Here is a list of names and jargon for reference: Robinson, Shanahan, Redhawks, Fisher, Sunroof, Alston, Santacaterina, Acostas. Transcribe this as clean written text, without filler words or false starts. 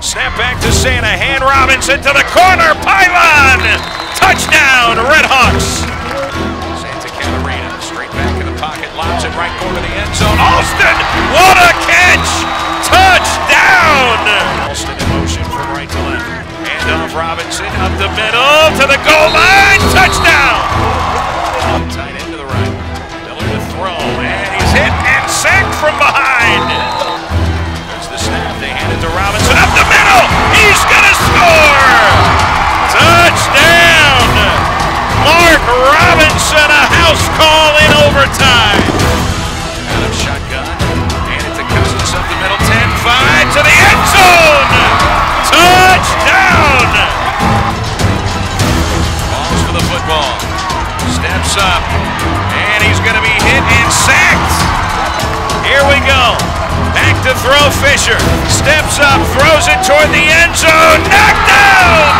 Snap back to Shanahan. Robinson to the corner. Pylon! Touchdown, Redhawks! Santacaterina straight back in the pocket. Lobs it right corner to the end zone. Alston! What a catch! Touchdown! Alston in motion from right to left. Hand off Robinson up the middle to the goal line. Touchdown! Tight end to the right. Miller to throw. And he's hit and sacked from behind. There's the snap. They hand it to Robinson. Up the middle. He's going to score. Touchdown. Mark Robinson. A house call in overtime. Out of shotgun. Hand it to Acostas up the middle. 10-5 to the end zone. Touchdown. Balls for the football. Steps up. And he's going to be hit and sacked. Here we go. Back to throw Fisher. Steps up, throws it toward the end zone. Knockdown!